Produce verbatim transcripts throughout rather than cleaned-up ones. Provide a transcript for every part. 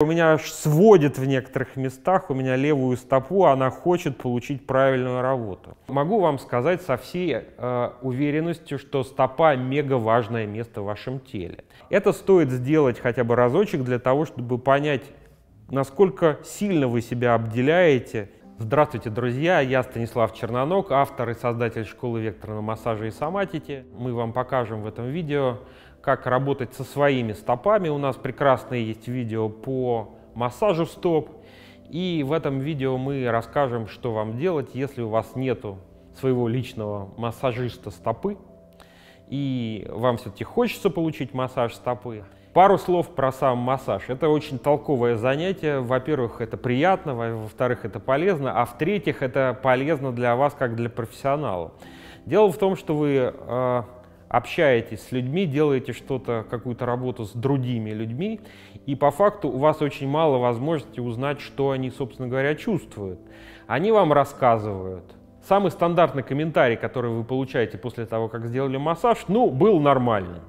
У меня сводит в некоторых местах, у меня левую стопу, она хочет получить правильную работу. Могу вам сказать со всей э, уверенностью, что стопа мега важное место в вашем теле. Это стоит сделать хотя бы разочек для того, чтобы понять, насколько сильно вы себя обделяете. Здравствуйте, друзья! Я Станислав Черноног, автор и создатель школы векторного массажа и соматики. Мы вам покажем в этом видео, как работать со своими стопами. У нас прекрасное есть видео по массажу стоп. И в этом видео мы расскажем, что вам делать, если у вас нету своего личного массажиста стопы и вам все-таки хочется получить массаж стопы. Пару слов про сам массаж. Это очень толковое занятие. Во-первых, это приятно, во-вторых, это полезно, а в-третьих, это полезно для вас, как для профессионала. Дело в том, что вы э, общаетесь с людьми, делаете что-то, какую-то работу с другими людьми, и по факту у вас очень мало возможности узнать, что они, собственно говоря, чувствуют. Они вам рассказывают. Самый стандартный комментарий, который вы получаете после того, как сделали массаж, ну, был нормальный.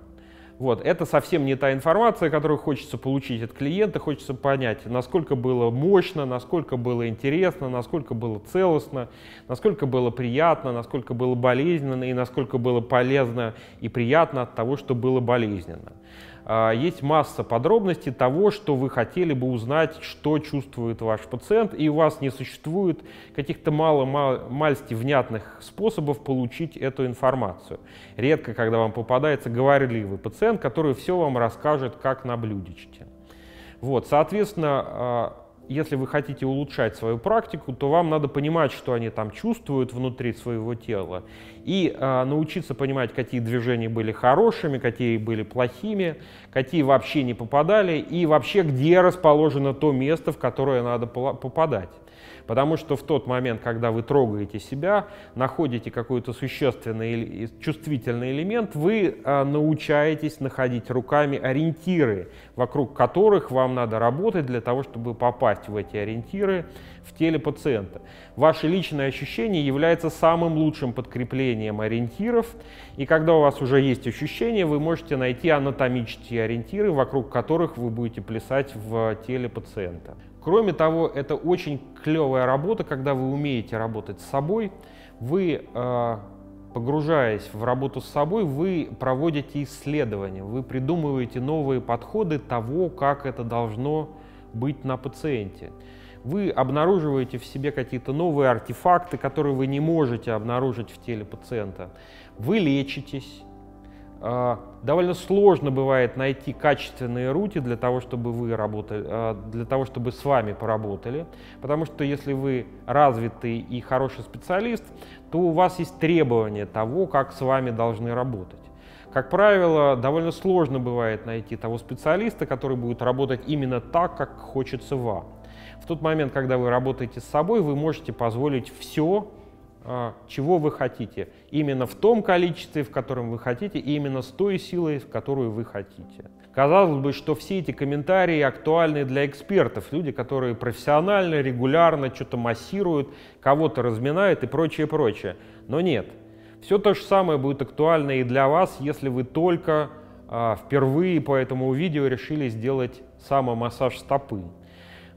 Вот, это совсем не та информация, которую хочется получить от клиента, хочется понять, насколько было мощно, насколько было интересно, насколько было целостно, насколько было приятно, насколько было болезненно и насколько было полезно и приятно от того, что было болезненно. Есть масса подробностей того, что вы хотели бы узнать, что чувствует ваш пациент, и у вас не существует каких-то мало-мальски внятных способов получить эту информацию. Редко, когда вам попадается говорливый пациент, который все вам расскажет, как на блюдечке. Вот, соответственно, если вы хотите улучшать свою практику, то вам надо понимать, что они там чувствуют внутри своего тела, и э, научиться понимать, какие движения были хорошими, какие были плохими, какие вообще не попадали, и вообще, где расположено то место, в которое надо попадать. Потому что в тот момент, когда вы трогаете себя, находите какой-то существенный, чувствительный элемент, вы э, научаетесь находить руками ориентиры, вокруг которых вам надо работать для того, чтобы попасть в эти ориентиры в теле пациента. Ваше личное ощущение является самым лучшим подкреплением ориентиров, и когда у вас уже есть ощущение, вы можете найти анатомические ориентиры, вокруг которых вы будете плясать в теле пациента. Кроме того, это очень клевая работа, когда вы умеете работать с собой, вы, погружаясь в работу с собой, вы проводите исследования, вы придумываете новые подходы того, как это должно быть на пациенте. Вы обнаруживаете в себе какие-то новые артефакты, которые вы не можете обнаружить в теле пациента. Вы лечитесь. Довольно сложно бывает найти качественные руки для того, чтобы вы работали, для того, чтобы с вами поработали, потому что если вы развитый и хороший специалист, то у вас есть требования того, как с вами должны работать. Как правило, довольно сложно бывает найти того специалиста, который будет работать именно так, как хочется вам. В тот момент, когда вы работаете с собой, вы можете позволить все, чего вы хотите, именно в том количестве, в котором вы хотите, и именно с той силой, в которую вы хотите. Казалось бы, что все эти комментарии актуальны для экспертов, люди, которые профессионально, регулярно что-то массируют, кого-то разминают и прочее, прочее. Но нет, все то же самое будет актуально и для вас, если вы только а, впервые по этому видео решили сделать самомассаж стопы.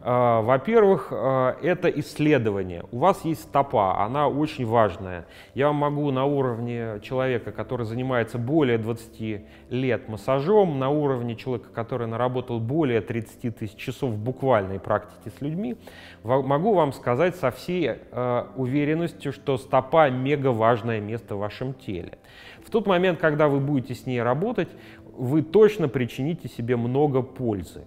Во-первых, это исследование. У вас есть стопа, она очень важная. Я вам могу на уровне человека, который занимается более двадцати лет массажом, на уровне человека, который наработал более тридцати тысяч часов буквальной практики с людьми, могу вам сказать со всей уверенностью, что стопа мега важное место в вашем теле. В тот момент, когда вы будете с ней работать, вы точно причините себе много пользы.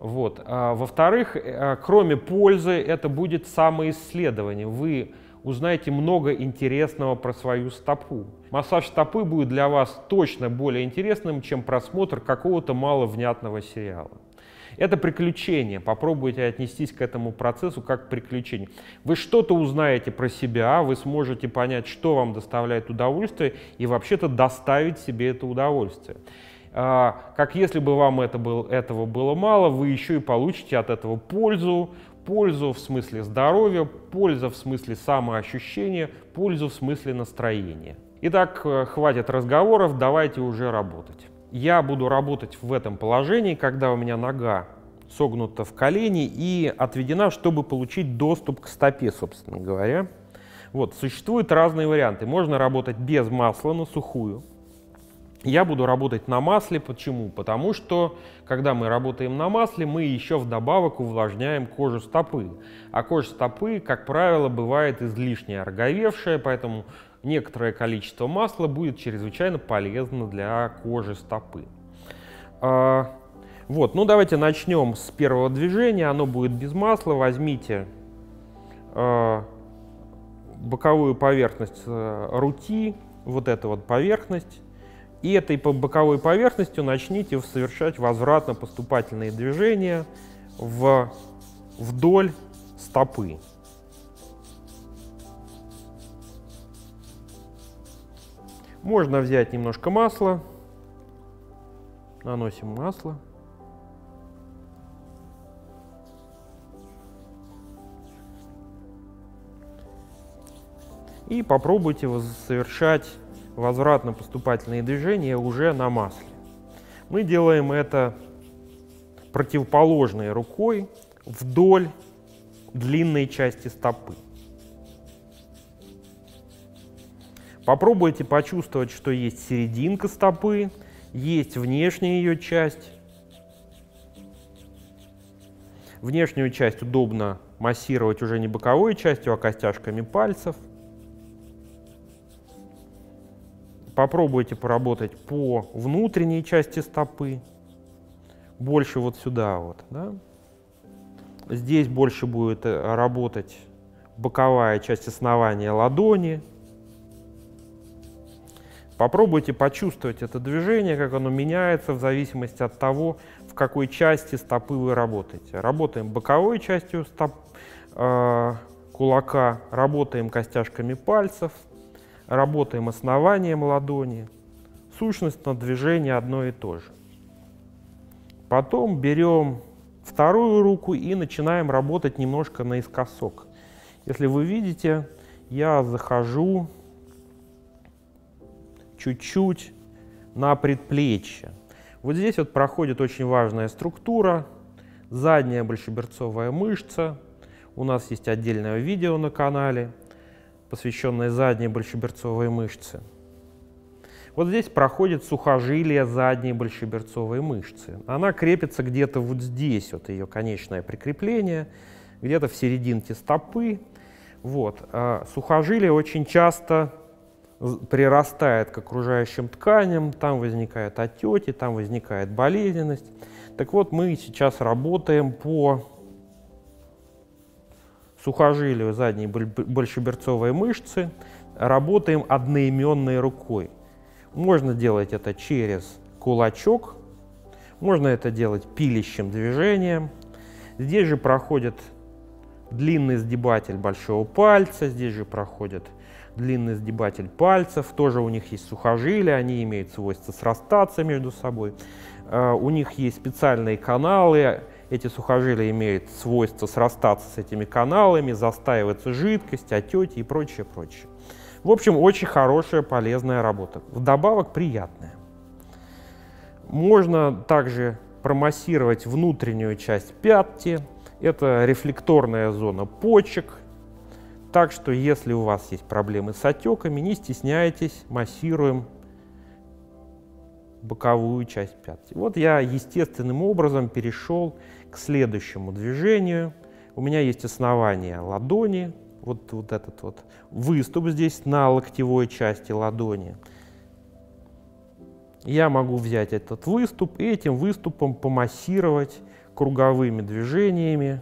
Вот. Во-вторых, кроме пользы, это будет самоисследование. Вы узнаете много интересного про свою стопу. Массаж стопы будет для вас точно более интересным, чем просмотр какого-то маловнятного сериала. Это приключение. Попробуйте отнестись к этому процессу как к приключению. Вы что-то узнаете про себя, вы сможете понять, что вам доставляет удовольствие, и вообще-то доставить себе это удовольствие. Как если бы вам это было, этого было мало, вы еще и получите от этого пользу, пользу в смысле здоровья, пользу в смысле самоощущения, пользу в смысле настроения. Итак, хватит разговоров, давайте уже работать. Я буду работать в этом положении, когда у меня нога согнута в колене и отведена, чтобы получить доступ к стопе, собственно говоря. Вот, существуют разные варианты. Можно работать без масла на сухую. Я буду работать на масле. Почему? Потому что, когда мы работаем на масле, мы еще вдобавок увлажняем кожу стопы. А кожа стопы, как правило, бывает излишне ороговевшая, поэтому некоторое количество масла будет чрезвычайно полезно для кожи стопы. А, вот, ну давайте начнем с первого движения. Оно будет без масла. Возьмите а, боковую поверхность а, руки, вот эту вот поверхность. И этой боковой поверхностью начните совершать возвратно-поступательные движения в, вдоль стопы. Можно взять немножко масла, наносим масло. И попробуйте совершать возвратно-поступательные движения уже на масле. Мы делаем это противоположной рукой вдоль длинной части стопы. Попробуйте почувствовать, что есть серединка стопы, есть внешняя ее часть. Внешнюю часть удобно массировать уже не боковой частью, а костяшками пальцев. Попробуйте поработать по внутренней части стопы, больше вот сюда вот, да? Здесь больше будет работать боковая часть основания ладони. Попробуйте почувствовать это движение, как оно меняется в зависимости от того, в какой части стопы вы работаете. Работаем боковой частью стоп, э, кулака, работаем костяшками пальцев. Работаем основанием ладони. Сущностно движение одно и то же. Потом берем вторую руку и начинаем работать немножко наискосок. Если вы видите, я захожу чуть-чуть на предплечье. Вот здесь вот проходит очень важная структура. Задняя большеберцовая мышца. У нас есть отдельное видео на канале, посвященная задней большеберцовой мышце. Вот здесь проходит сухожилие задней большеберцовой мышцы. Она крепится где-то вот здесь, вот ее конечное прикрепление, где-то в серединке стопы. Вот. А сухожилие очень часто прирастает к окружающим тканям, там возникают отеки, там возникает болезненность. Так вот, мы сейчас работаем по сухожилию задней большеберцовой мышцы, работаем одноименной рукой. Можно делать это через кулачок, можно это делать пилищим движением. Здесь же проходит длинный сгибатель большого пальца, здесь же проходит длинный сгибатель пальцев. Тоже у них есть сухожилия, они имеют свойство срастаться между собой. У них есть специальные каналы. Эти сухожилия имеют свойство срастаться с этими каналами, застаиваться жидкость, отеки и прочее, прочее. В общем, очень хорошая, полезная работа. Вдобавок приятная. Можно также промассировать внутреннюю часть пятки. Это рефлекторная зона почек. Так что, если у вас есть проблемы с отеками, не стесняйтесь, массируем боковую часть пятки. Вот я естественным образом перешел к следующему движению. У меня есть основание ладони, вот, вот этот вот выступ здесь на локтевой части ладони. Я могу взять этот выступ и этим выступом помассировать круговыми движениями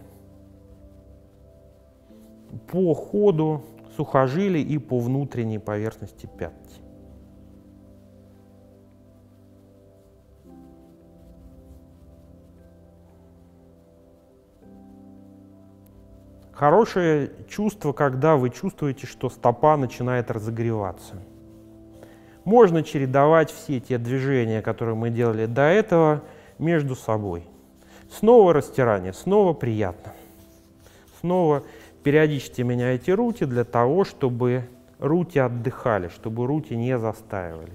по ходу сухожилий и по внутренней поверхности пятки. Хорошее чувство, когда вы чувствуете, что стопа начинает разогреваться. Можно чередовать все те движения, которые мы делали до этого, между собой. Снова растирание, снова приятно. Снова периодически меняйте руки для того, чтобы руки отдыхали, чтобы руки не застаивались.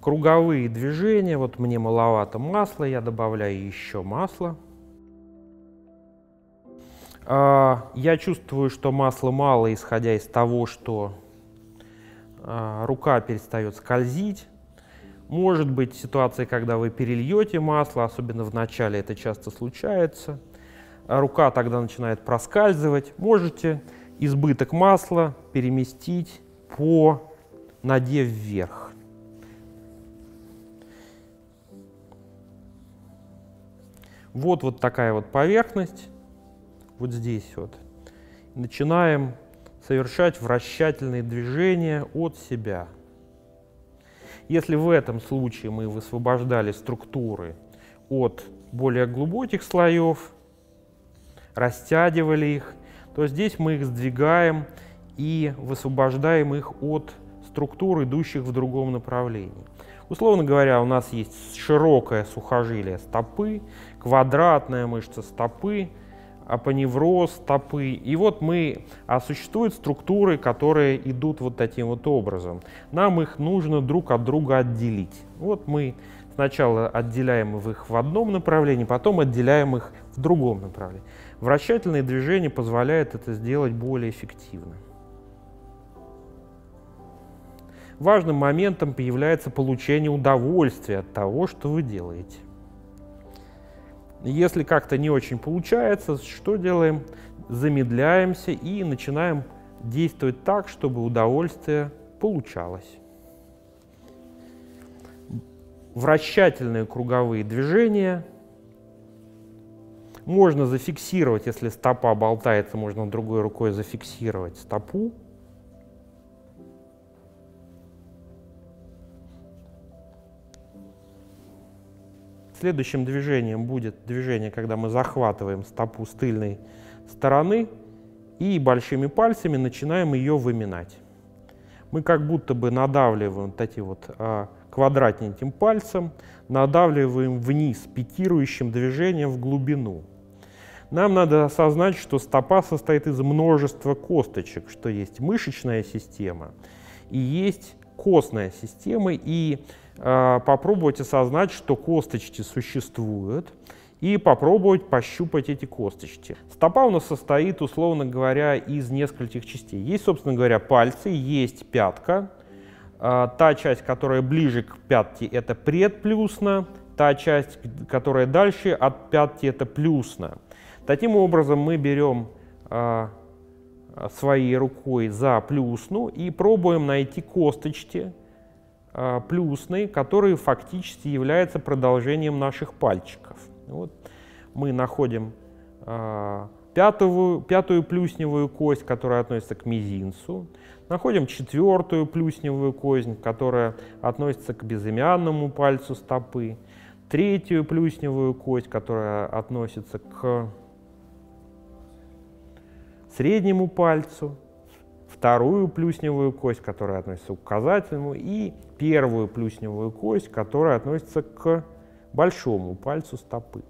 Круговые движения, вот мне маловато масла, я добавляю еще масло. Я чувствую, что масла мало, исходя из того, что рука перестает скользить. Может быть ситуация, когда вы перельете масло, особенно в начале это часто случается. Рука тогда начинает проскальзывать. Можете избыток масла переместить по ноге вверх. Вот, вот такая вот поверхность. Вот здесь вот. Начинаем совершать вращательные движения от себя. Если в этом случае мы высвобождали структуры от более глубоких слоев, растягивали их, то здесь мы их сдвигаем и высвобождаем их от структур, идущих в другом направлении. Условно говоря, у нас есть широкое сухожилие стопы, квадратная мышца стопы, апоневроз стопы. И вот мы... А существуют структуры, которые идут вот таким вот образом. Нам их нужно друг от друга отделить. Вот мы сначала отделяем их в одном направлении, потом отделяем их в другом направлении. Вращательные движения позволяют это сделать более эффективно. Важным моментом является получение удовольствия от того, что вы делаете. Если как-то не очень получается, что делаем? Замедляемся и начинаем действовать так, чтобы удовольствие получалось. Вращательные круговые движения. Можно зафиксировать, если стопа болтается, можно другой рукой зафиксировать стопу. Следующим движением будет движение, когда мы захватываем стопу с тыльной стороны и большими пальцами начинаем ее выминать. Мы как будто бы надавливаем вот таким вот квадратненьким пальцем, надавливаем вниз пикирующим движением в глубину. Нам надо осознать, что стопа состоит из множества косточек, что есть мышечная система и есть костная система, и попробовать осознать, что косточки существуют, и попробовать пощупать эти косточки. Стопа у нас состоит, условно говоря, из нескольких частей. Есть, собственно говоря, пальцы, есть пятка. Та часть, которая ближе к пятке, это предплюсно. Та часть, которая дальше от пятки, это плюсно. Таким образом мы берем своей рукой за плюсну и пробуем найти косточки плюсные, которые фактически являются продолжением наших пальчиков. Вот мы находим э, пятую, пятую плюсневую кость, которая относится к мизинцу, находим четвертую плюсневую кость, которая относится к безымянному пальцу стопы, третью плюсневую кость, которая относится к среднему пальцу, вторую плюсневую кость, которая относится к указательному, и первую плюсневую кость, которая относится к большому пальцу стопы.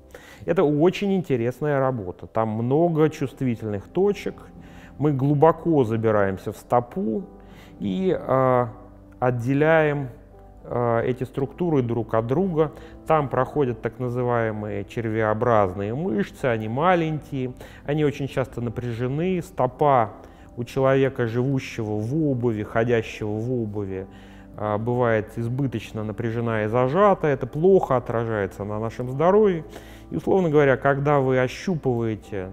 Это очень интересная работа. Там много чувствительных точек. Мы глубоко забираемся в стопу и э, отделяем э, эти структуры друг от друга. Там проходят так называемые червеобразные мышцы. Они маленькие, они очень часто напряжены. Стопа у человека, живущего в обуви, ходящего в обуви, бывает избыточно напряжена и зажата. Это плохо отражается на нашем здоровье. И, условно говоря, когда вы ощупываете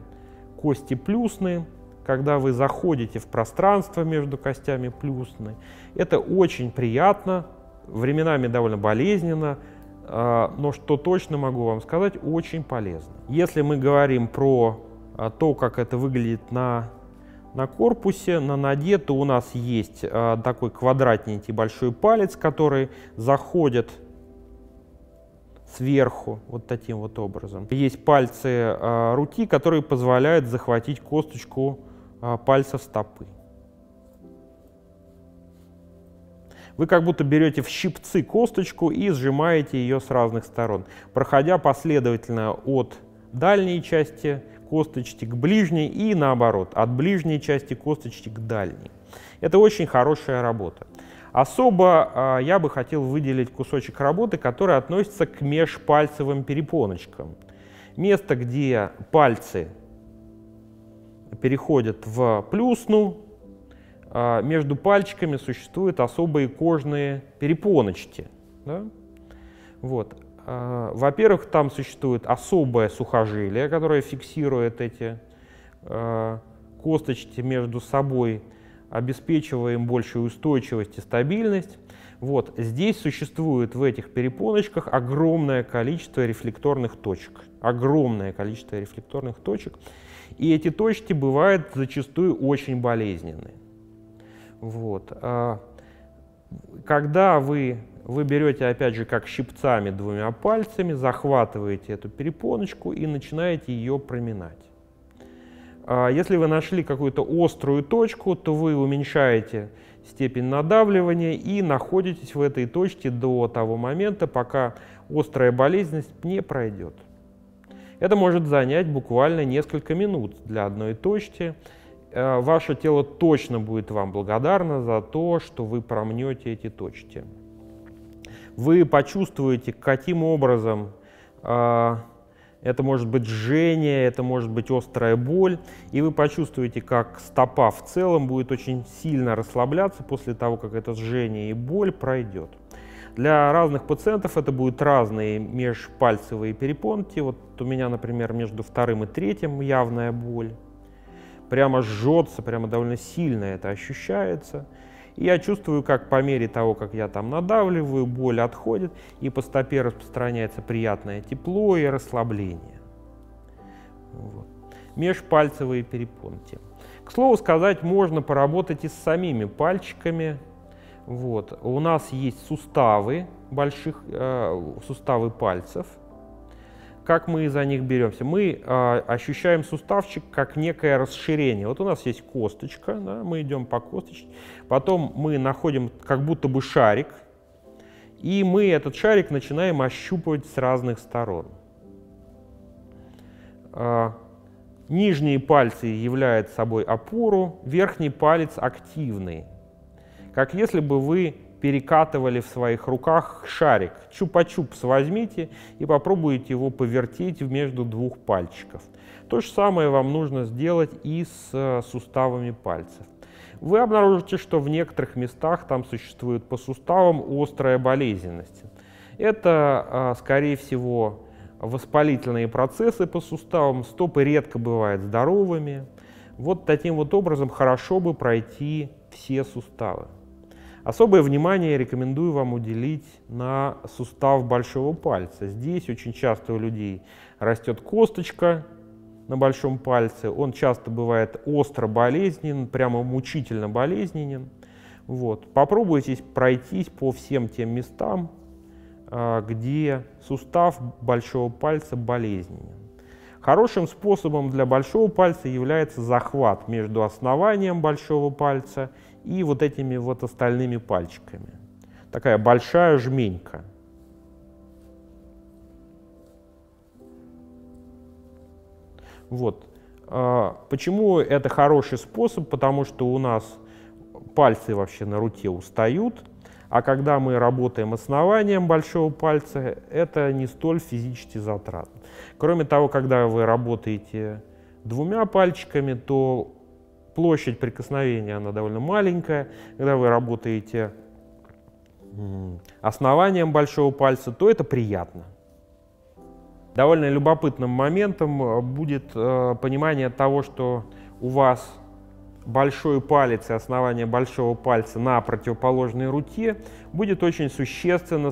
кости плюсны, когда вы заходите в пространство между костями плюсны, это очень приятно, временами довольно болезненно, но, что точно могу вам сказать, очень полезно. Если мы говорим про то, как это выглядит на На корпусе, на ноге, то у нас есть э, такой квадратненький большой палец, который заходит сверху вот таким вот образом. Есть пальцы э, руки, которые позволяют захватить косточку э, пальца стопы. Вы как будто берете в щипцы косточку и сжимаете ее с разных сторон, проходя последовательно от дальней части косточки к ближней и наоборот, от ближней части косточки к дальней. Это очень хорошая работа. Особо я бы хотел выделить кусочек работы, который относится к межпальцевым перепоночкам. Место, где пальцы переходят в плюсну, между пальчиками существуют особые кожные перепоночки. Да? Вот. Во-первых, там существует особое сухожилие, которое фиксирует эти косточки между собой, обеспечивая им большую устойчивость и стабильность. Вот. Здесь существует в этих перепоночках огромное количество рефлекторных точек. Огромное количество рефлекторных точек. И эти точки бывают зачастую очень болезненные. Вот. Когда вы, вы берете, опять же, как щипцами двумя пальцами, захватываете эту перепоночку и начинаете ее проминать. Если вы нашли какую-то острую точку, то вы уменьшаете степень надавливания и находитесь в этой точке до того момента, пока острая болезненность не пройдет. Это может занять буквально несколько минут для одной точки. Ваше тело точно будет вам благодарно за то, что вы промнете эти точки. Вы почувствуете, каким образом э, это может быть жжение, это может быть острая боль, и вы почувствуете, как стопа в целом будет очень сильно расслабляться после того, как это жжение и боль пройдет. Для разных пациентов это будут разные межпальцевые перепонки. Вот у меня, например, между вторым и третьим явная боль. Прямо жжется, прямо довольно сильно это ощущается. И я чувствую, как по мере того, как я там надавливаю, боль отходит, и по стопе распространяется приятное тепло и расслабление. Вот. Межпальцевые перепонки. К слову сказать, можно поработать и с самими пальчиками. Вот. У нас есть суставы, больших, э, суставы пальцев. Как мы за них беремся? Мы э, ощущаем суставчик как некое расширение. Вот у нас есть косточка, да, мы идем по косточке, потом мы находим как будто бы шарик, и мы этот шарик начинаем ощупывать с разных сторон. Э, нижние пальцы являют собой опору, верхний палец активный. Как если бы вы перекатывали в своих руках шарик. Чупа-чупс возьмите и попробуйте его повертеть между двух пальчиков. То же самое вам нужно сделать и с суставами пальцев. Вы обнаружите, что в некоторых местах там существует по суставам острая болезненность. Это, скорее всего, воспалительные процессы по суставам. Стопы редко бывают здоровыми. Вот таким вот образом хорошо бы пройти все суставы. Особое внимание рекомендую вам уделить на сустав большого пальца. Здесь очень часто у людей растет косточка на большом пальце. Он часто бывает остро болезнен, прямо мучительно болезненен. Вот. Попробуйте пройтись по всем тем местам, где сустав большого пальца болезненен. Хорошим способом для большого пальца является захват между основанием большого пальца и вот этими вот остальными пальчиками. Такая большая жменька. Вот. Почему это хороший способ? Потому что у нас пальцы вообще на руке устают, а когда мы работаем основанием большого пальца, это не столь физически затратно. Кроме того, когда вы работаете двумя пальчиками, то площадь прикосновения она довольно маленькая. Когда вы работаете основанием большого пальца, то это приятно. Довольно любопытным моментом будет э, понимание того, что у вас большой палец и основание большого пальца на противоположной руке будет очень существенно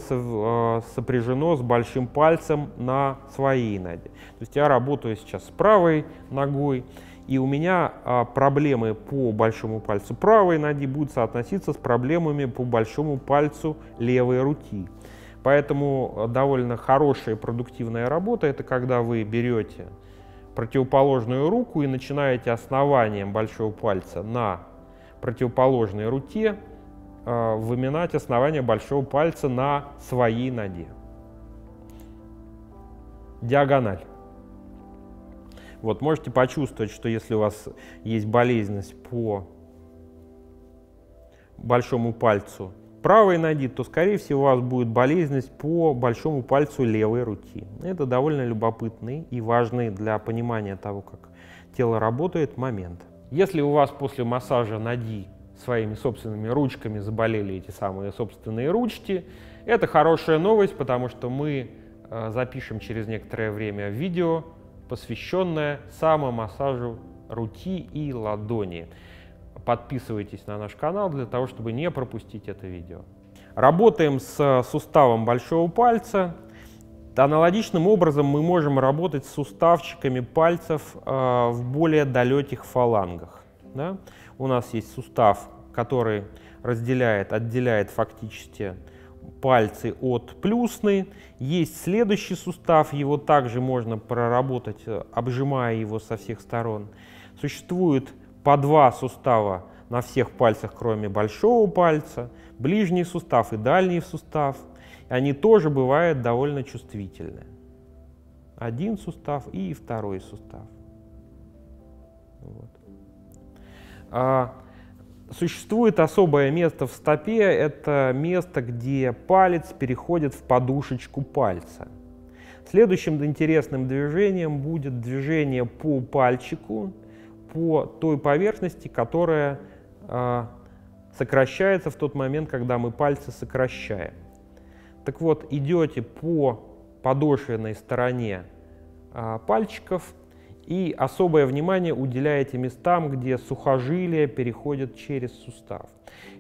сопряжено с большим пальцем на своей ноге. То есть я работаю сейчас с правой ногой, и у меня проблемы по большому пальцу правой ноги будут соотноситься с проблемами по большому пальцу левой руки. Поэтому довольно хорошая и продуктивная работа — это когда вы берете противоположную руку и начинаете основанием большого пальца на противоположной руке э, выминать основание большого пальца на своей ноге. Диагональ. Вот, можете почувствовать, что если у вас есть болезненность по большому пальцу правой ноги, то, скорее всего, у вас будет болезненность по большому пальцу левой руки. Это довольно любопытный и важный для понимания того, как тело работает, момент. Если у вас после массажа ноги своими собственными ручками заболели эти самые собственные ручки, это хорошая новость, потому что мы запишем через некоторое время видео, посвященное самомассажу руки и ладони. Подписывайтесь на наш канал для того, чтобы не пропустить это видео. Работаем с суставом большого пальца. Аналогичным образом мы можем работать с суставчиками пальцев э, в более далеких фалангах. Да? У нас есть сустав, который разделяет, отделяет фактически пальцы от плюсной. Есть следующий сустав, его также можно проработать, обжимая его со всех сторон. Существует по два сустава на всех пальцах, кроме большого пальца, ближний сустав и дальний сустав. Они тоже бывают довольно чувствительны. Один сустав и второй сустав. Вот. А, существует особое место в стопе, это место, где палец переходит в подушечку пальца. Следующим интересным движением будет движение по пальчику, по той поверхности, которая э, сокращается в тот момент, когда мы пальцы сокращаем. Так вот, идете по подошвенной стороне э, пальчиков и особое внимание уделяете местам, где сухожилие переходит через сустав.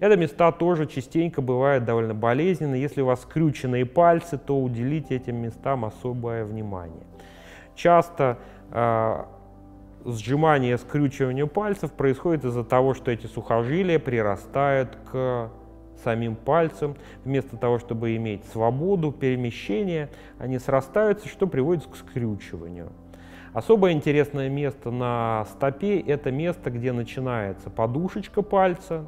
Эти места тоже частенько бывают довольно болезненны. Если у вас скрюченные пальцы, то уделите этим местам особое внимание. Часто э, сжимание, скрючивание пальцев происходит из-за того, что эти сухожилия прирастают к самим пальцам. Вместо того, чтобы иметь свободу перемещения, они срастаются, что приводит к скрючиванию. Особо интересное место на стопе – это место, где начинается подушечка пальца.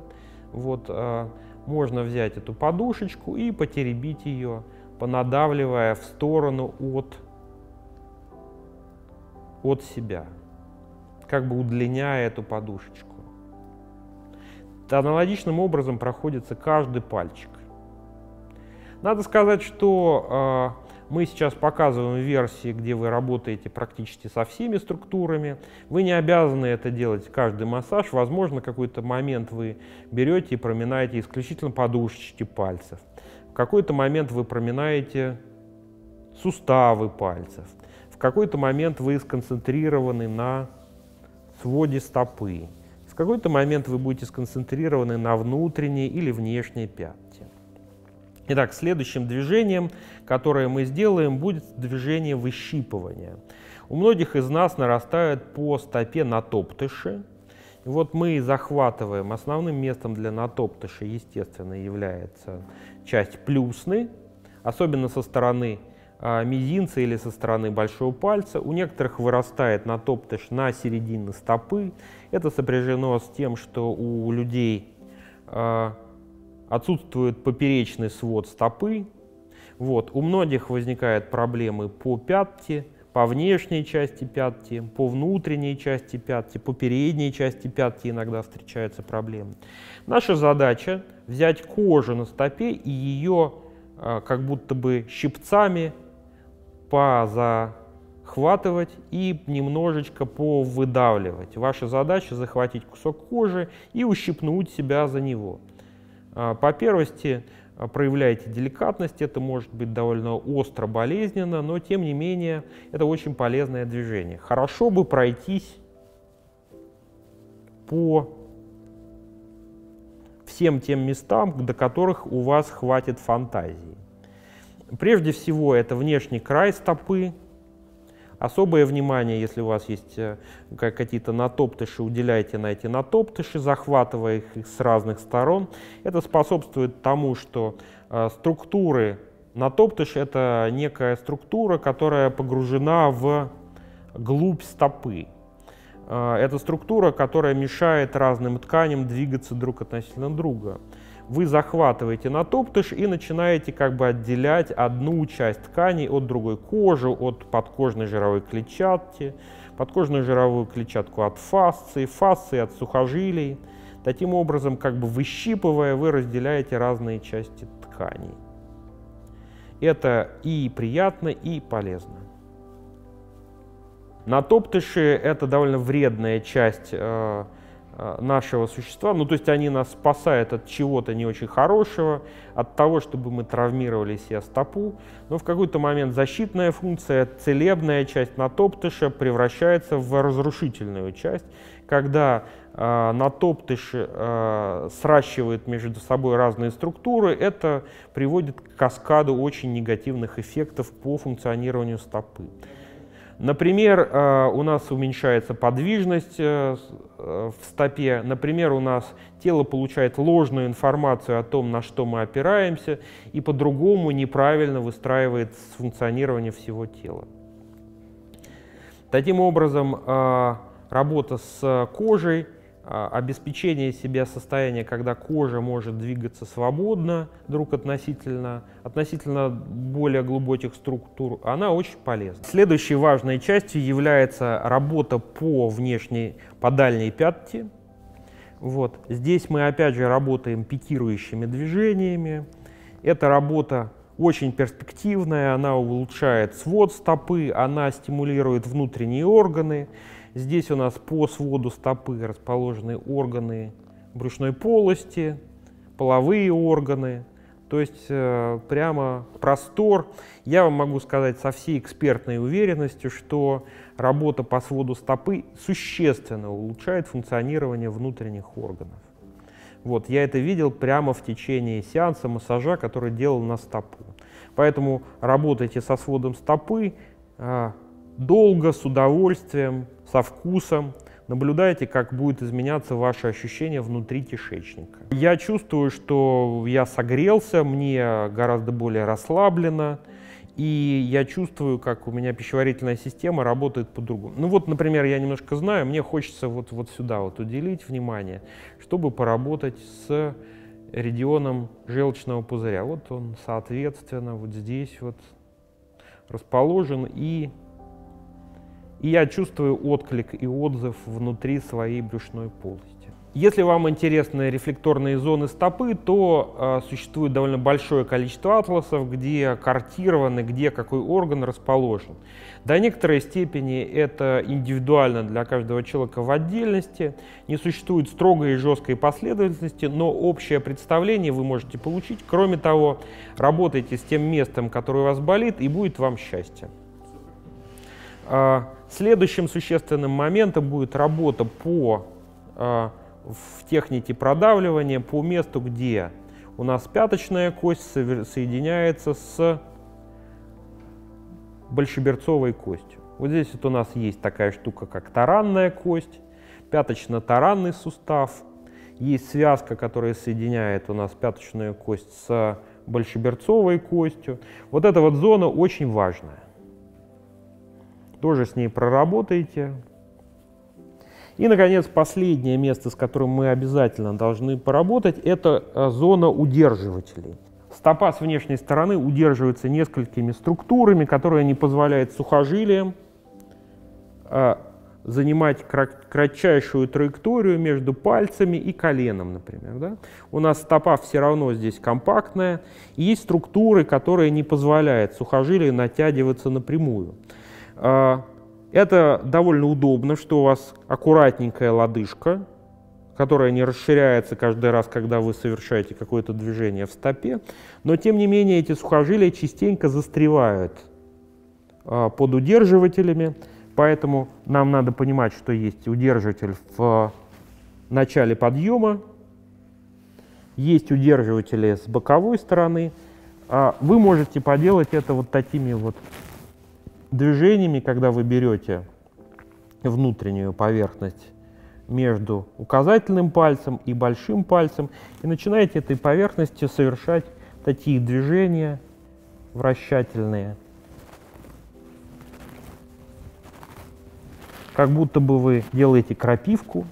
Вот, э, можно взять эту подушечку и потеребить ее, понадавливая в сторону от, от себя, как бы удлиняя эту подушечку. Аналогичным образом проходится каждый пальчик. Надо сказать, что э, мы сейчас показываем версии, где вы работаете практически со всеми структурами. Вы не обязаны это делать каждый массаж. Возможно, какой-то момент вы берете и проминаете исключительно подушечки пальцев. В какой-то момент вы проминаете суставы пальцев. В какой-то момент вы сконцентрированы на своде стопы. В какой-то момент вы будете сконцентрированы на внутренней или внешней пятке. Итак, следующим движением, которое мы сделаем, будет движение выщипывания. У многих из нас нарастают по стопе натоптыши. И вот мы захватываем, основным местом для натоптыша, естественно, является часть плюсны, особенно со стороны мизинца или со стороны большого пальца. У некоторых вырастает натоптыш на середине стопы. Это сопряжено с тем, что у людей э, отсутствует поперечный свод стопы. Вот. У многих возникают проблемы по пятке, по внешней части пятки, по внутренней части пятки, по передней части пятки иногда встречаются проблемы. Наша задача взять кожу на стопе и ее э, как будто бы щипцами позахватывать и немножечко повыдавливать. Ваша задача захватить кусок кожи и ущипнуть себя за него. По первости проявляйте деликатность, это может быть довольно остро, болезненно, но тем не менее это очень полезное движение. Хорошо бы пройтись по всем тем местам, до которых у вас хватит фантазии. Прежде всего, это внешний край стопы. Особое внимание, если у вас есть какие-то натоптыши, уделяйте на эти натоптыши, захватывая их с разных сторон. Это способствует тому, что э, структуры натоптыш — это некая структура, которая погружена в глубь стопы. Э, это структура, которая мешает разным тканям двигаться друг относительно друга. Вы захватываете натоптыш и начинаете как бы отделять одну часть ткани от другой, кожи от подкожной жировой клетчатки, подкожную жировую клетчатку от фасции, фасции от сухожилий. Таким образом, как бы выщипывая, вы разделяете разные части тканей. Это и приятно, и полезно. Натоптыши – это довольно вредная часть э, нашего существа. Ну, то есть они нас спасают от чего-то не очень хорошего, от того, чтобы мы травмировали себе стопу. Но в какой-то момент защитная функция, целебная часть натоптыша превращается в разрушительную часть, когда э, натоптыш э, сращивает между собой разные структуры. Это приводит к каскаду очень негативных эффектов по функционированию стопы. Например, у нас уменьшается подвижность в стопе, например, у нас тело получает ложную информацию о том, на что мы опираемся, и по-другому неправильно выстраивает функционирование всего тела. Таким образом, работа с кожей, обеспечение себе состояния, когда кожа может двигаться свободно друг относительно, относительно более глубоких структур, она очень полезна. Следующей важной частью является работа по внешней, по дальней пятке. Вот. Здесь мы опять же работаем пикирующими движениями. Эта работа очень перспективная, она улучшает свод стопы, она стимулирует внутренние органы. Здесь у нас по своду стопы расположены органы брюшной полости, половые органы, то есть э, прямо простор. Я вам могу сказать со всей экспертной уверенностью, что работа по своду стопы существенно улучшает функционирование внутренних органов. Вот, я это видел прямо в течение сеанса массажа, который делал на стопу. Поэтому работайте со сводом стопы э, долго, с удовольствием, со вкусом. Наблюдайте, как будет изменяться ваше ощущение внутри кишечника. Я чувствую, что я согрелся, мне гораздо более расслаблено, и я чувствую, как у меня пищеварительная система работает по-другому. Ну вот, например, я немножко знаю, мне хочется вот, вот сюда вот уделить внимание, чтобы поработать с регионом желчного пузыря. Вот он, соответственно, вот здесь вот расположен, и И я чувствую отклик и отзыв внутри своей брюшной полости. Если вам интересны рефлекторные зоны стопы, то э, существует довольно большое количество атласов, где картированы, где какой орган расположен. До некоторой степени это индивидуально для каждого человека в отдельности. Не существует строгой и жесткой последовательности, но общее представление вы можете получить. Кроме того, работайте с тем местом, которое у вас болит, и будет вам счастье. Следующим существенным моментом будет работа по, э, в технике продавливания по месту, где у нас пяточная кость соединяется с большеберцовой костью. Вот здесь вот у нас есть такая штука, как таранная кость, пяточно-таранный сустав. Есть связка, которая соединяет у нас пяточную кость с большеберцовой костью. Вот эта вот зона очень важная. Тоже с ней проработаете. И, наконец, последнее место, с которым мы обязательно должны поработать, это зона удерживателей. Стопа с внешней стороны удерживается несколькими структурами, которые не позволяют сухожилиям занимать кратчайшую траекторию между пальцами и коленом, например. Да? У нас стопа все равно здесь компактная, и есть структуры, которые не позволяют сухожилию натягиваться напрямую. Это довольно удобно, что у вас аккуратненькая лодыжка, которая не расширяется каждый раз, когда вы совершаете какое-то движение в стопе, но тем не менее эти сухожилия частенько застревают под удерживателями, поэтому нам надо понимать, что есть удерживатель в начале подъема, есть удерживатели с боковой стороны. Вы можете поделать это вот такими вот движениями, когда вы берете внутреннюю поверхность между указательным пальцем и большим пальцем и начинаете этой поверхностью совершать такие движения вращательные, как будто бы вы делаете крапивку,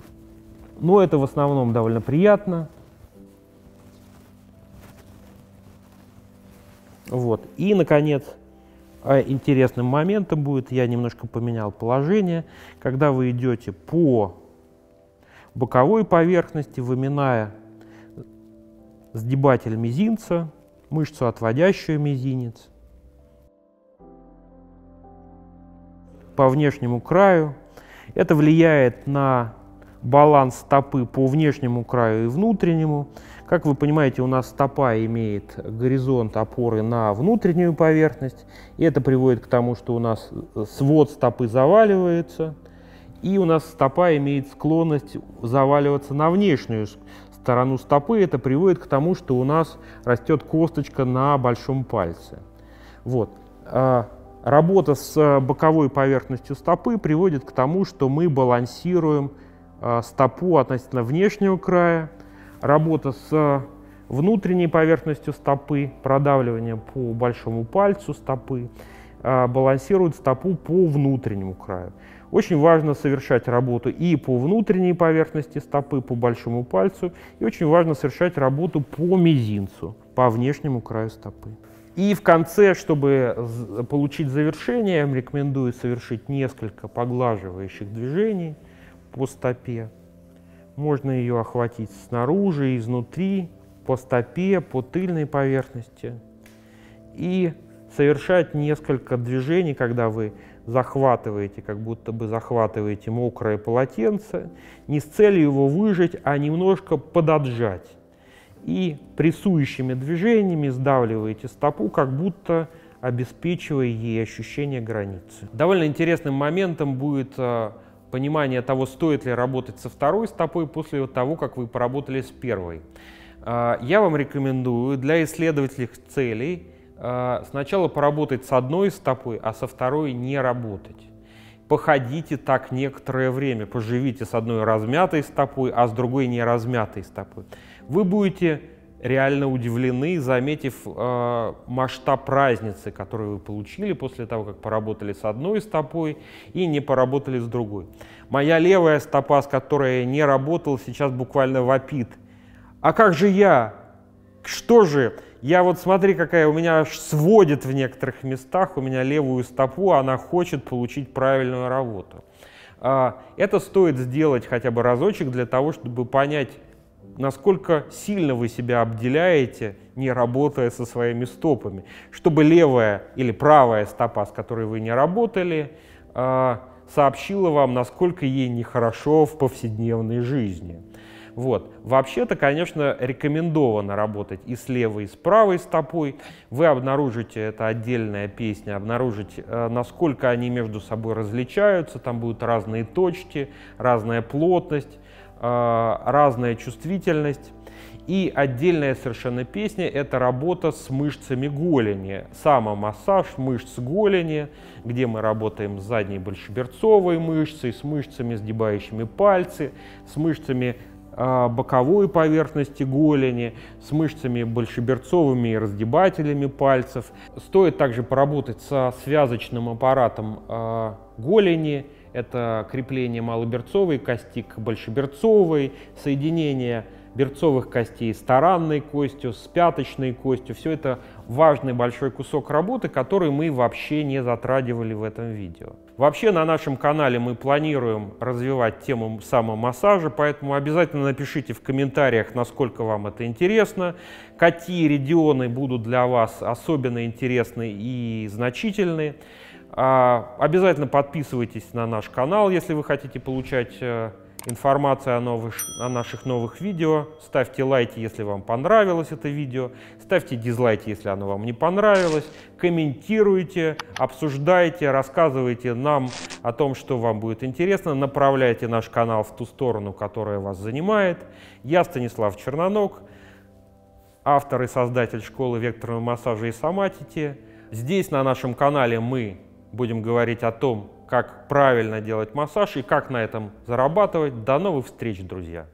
но это в основном довольно приятно. Вот. И, наконец, интересным моментом будет, я немножко поменял положение, когда вы идете по боковой поверхности, выминая сгибатель мизинца, мышцу, отводящую мизинец. По внешнему краю. Это влияет на баланс стопы по внешнему краю и внутреннему. Как вы понимаете, у нас стопа имеет горизонт опоры на внутреннюю поверхность. И это приводит к тому, что у нас свод стопы заваливается. И у нас стопа имеет склонность заваливаться на внешнюю сторону стопы. Это приводит к тому, что у нас растет косточка на большом пальце. Вот. Работа с боковой поверхностью стопы приводит к тому, что мы балансируем стопу относительно внешнего края. Работа с внутренней поверхностью стопы, продавливание по большому пальцу стопы, балансирует стопу по внутреннему краю. Очень важно совершать работу и по внутренней поверхности стопы, по большому пальцу, и очень важно совершать работу по мизинцу, по внешнему краю стопы. И в конце, чтобы получить завершение, я вам рекомендую совершить несколько поглаживающих движений по стопе. Можно ее охватить снаружи, изнутри, по стопе, по тыльной поверхности. И совершать несколько движений, когда вы захватываете, как будто бы захватываете мокрое полотенце, не с целью его выжать, а немножко пододжать. И прессующими движениями сдавливаете стопу, как будто обеспечивая ей ощущение границы. Довольно интересным моментом будет понимание того, стоит ли работать со второй стопой после того, как вы поработали с первой. Я вам рекомендую для исследовательских целей сначала поработать с одной стопой, а со второй не работать. Походите так некоторое время, поживите с одной размятой стопой, а с другой неразмятой стопой. Вы будете реально удивлены, заметив э, масштаб разницы, которую вы получили после того, как поработали с одной стопой и не поработали с другой. Моя левая стопа, с которой я не работал, сейчас буквально вопит. А как же я? Что же? Я вот смотри, какая у меня аж сводит в некоторых местах, у меня левую стопу, она хочет получить правильную работу. Это стоит сделать хотя бы разочек для того, чтобы понять, насколько сильно вы себя обделяете, не работая со своими стопами, чтобы левая или правая стопа, с которой вы не работали, сообщила вам, насколько ей нехорошо в повседневной жизни. Вот. Вообще-то, конечно, рекомендовано работать и с левой, и с правой стопой. Вы обнаружите, это отдельная песня, обнаружите, насколько они между собой различаются. Там будут разные точки, разная плотность, разная чувствительность. И отдельная совершенно песня — это работа с мышцами голени. Самомассаж мышц голени, где мы работаем с задней большеберцовой мышцей, с мышцами, сгибающими пальцы, с мышцами боковой поверхности голени, с мышцами большеберцовыми и разгибателями пальцев. Стоит также поработать со связочным аппаратом э, голени. Это крепление малоберцовой кости к большеберцовой, соединение берцовых костей с таранной костью, с пяточной костью. Все это важный большой кусок работы, который мы вообще не затрагивали в этом видео. Вообще на нашем канале мы планируем развивать тему самомассажа, поэтому обязательно напишите в комментариях, насколько вам это интересно, какие регионы будут для вас особенно интересны и значительны. Обязательно подписывайтесь на наш канал, если вы хотите получать информация о, новых, о наших новых видео. Ставьте лайки, если вам понравилось это видео. Ставьте дизлайки, если оно вам не понравилось. Комментируйте, обсуждайте, рассказывайте нам о том, что вам будет интересно. Направляйте наш канал в ту сторону, которая вас занимает. Я Станислав Черноног, автор и создатель Школы векторного массажа и соматики. Здесь на нашем канале мы будем говорить о том, как правильно делать массаж и как на этом зарабатывать. До новых встреч, друзья!